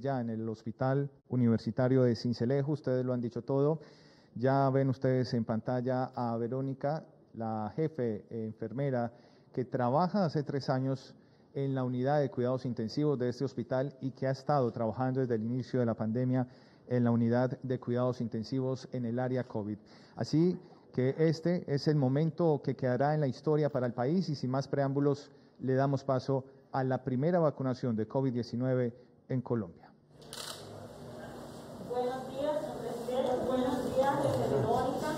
ya en el Hospital Universitario de Sincelejo, ustedes lo han dicho todo. Ya ven ustedes en pantalla a Verónica, la jefe enfermera que trabaja hace 3 años en la unidad de cuidados intensivos de este hospital y que ha estado trabajando desde el inicio de la pandemia en la unidad de cuidados intensivos en el área COVID. Así que este es el momento que quedará en la historia para el país y sin más preámbulos le damos paso a la primera vacunación de COVID-19 en Colombia. Buenos días, señor presidente. Buenos días, desde Verónica.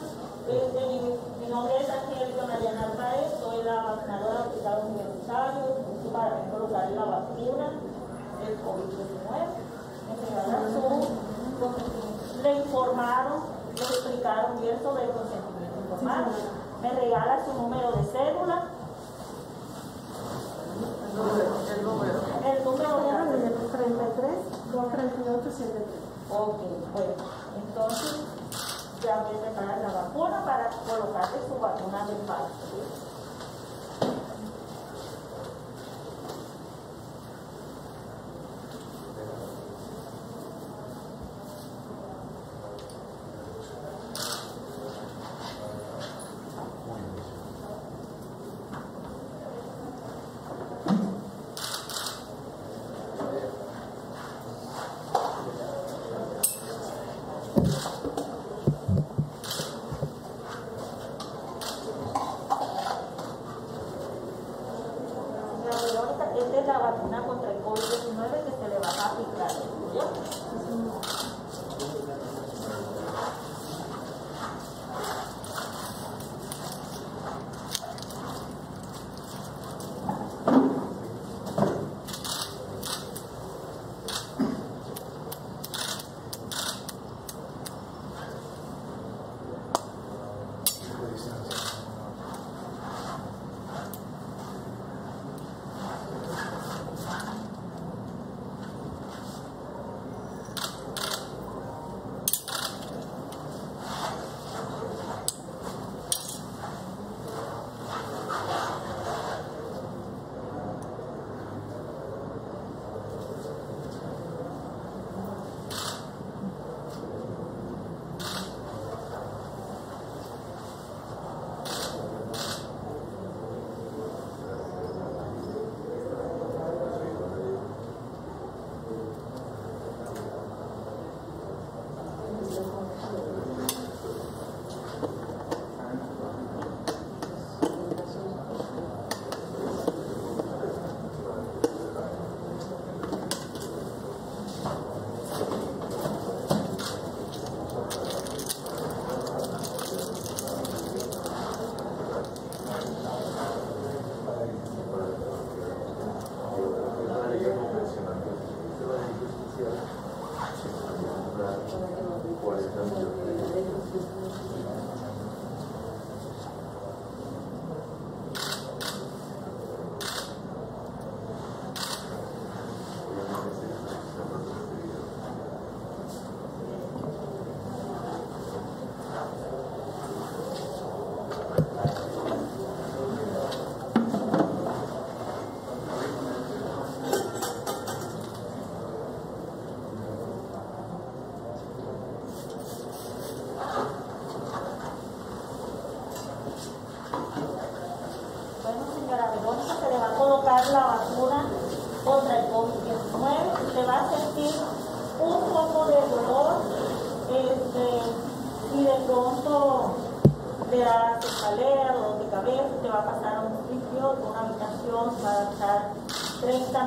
Mi nombre es Adrián, soy la vacunadora del Hospital Universitario, para colocar la vacuna del COVID-19. Le informaron, le explicaron bien sobre el consentimiento informado. Me regala su número de cédula. El número 33-238-73. Ok, bueno, entonces ya voy a preparar la vacuna para colocarle su vacuna de Pfizer.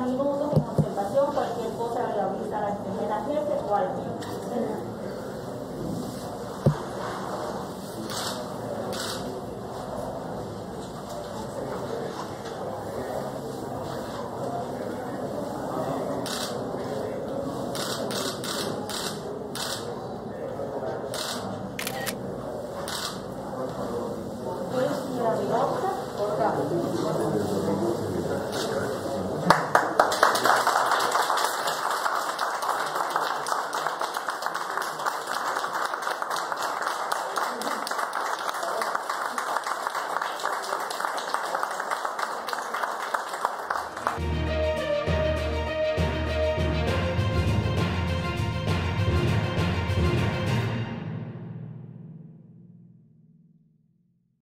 Minutos en observación, cualquier cosa le avisa a la enfermera jefe o al médico.